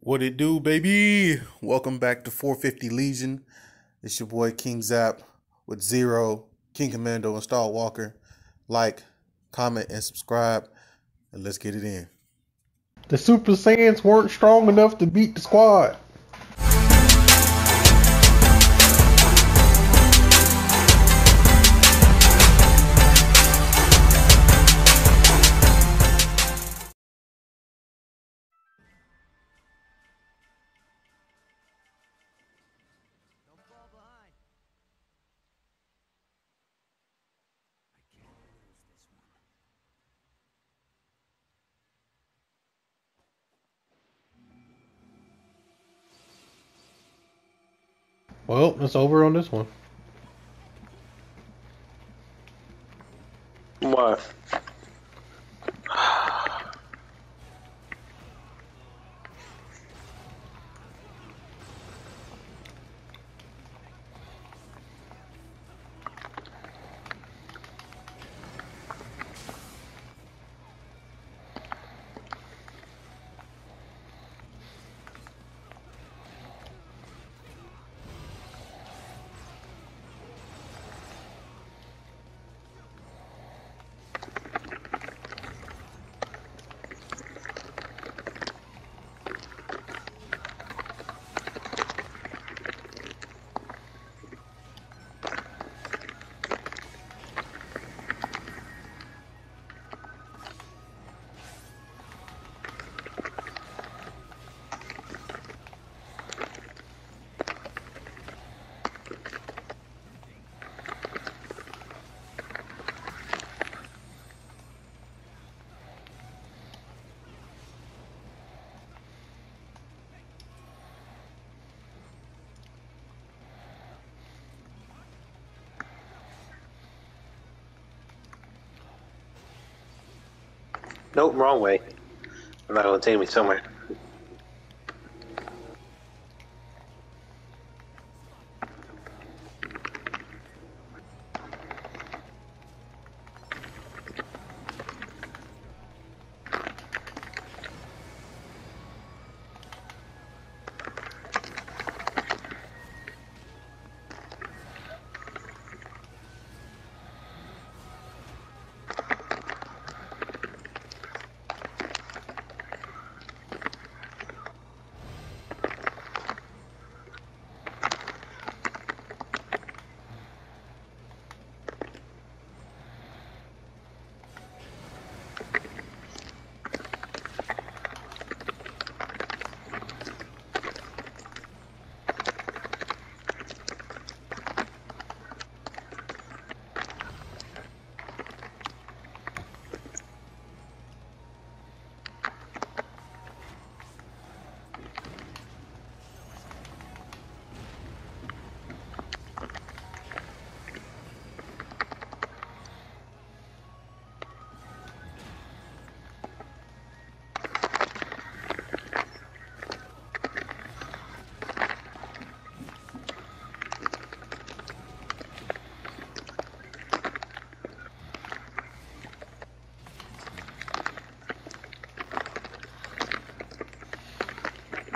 What it do, baby? Welcome back to 450 Legion. It's your boy King Zapp with Zero, King Commando, and Starwalker. Like, comment, and subscribe, and let's get it in. The Super Saiyans weren't strong enough to beat the squad. Well, it's over on this one. What? Nope, wrong way. I'm not gonna take me somewhere.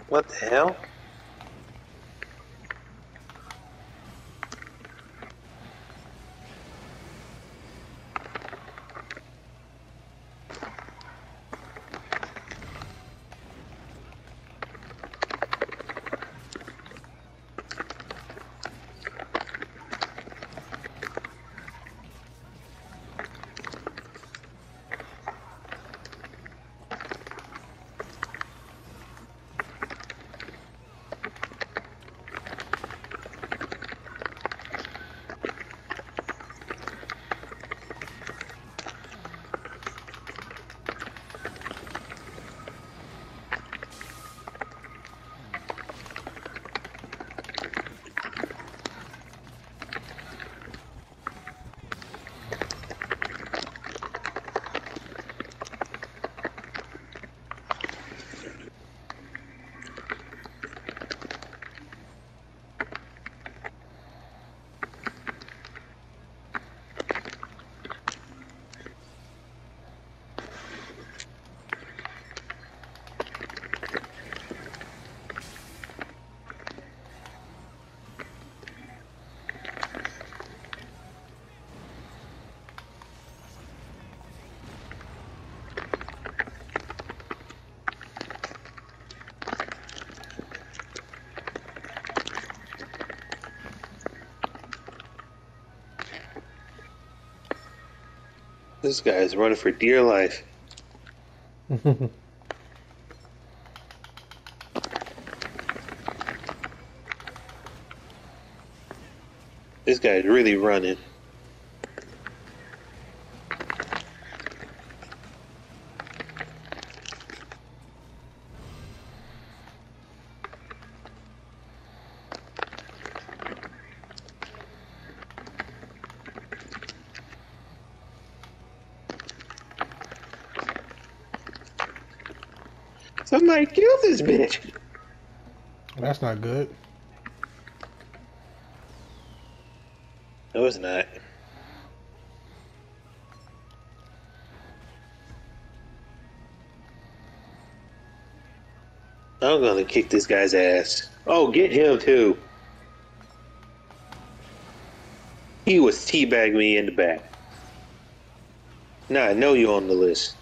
What the hell? this guy is running for dear life. This guy is really running. Somebody kill this bitch. That's not good. No, it's not. I'm gonna kick this guy's ass. Oh, get him too. He was teabagging me in the back. Now I know you're on the list.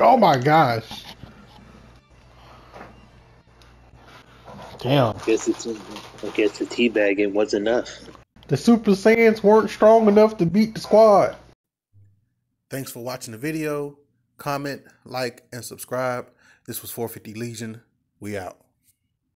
Oh my gosh. Damn. I guess the teabagging was enough. The Super Saiyans weren't strong enough to beat the squad. Thanks for watching the video. Comment, like, and subscribe. This was 450 Legion. We out.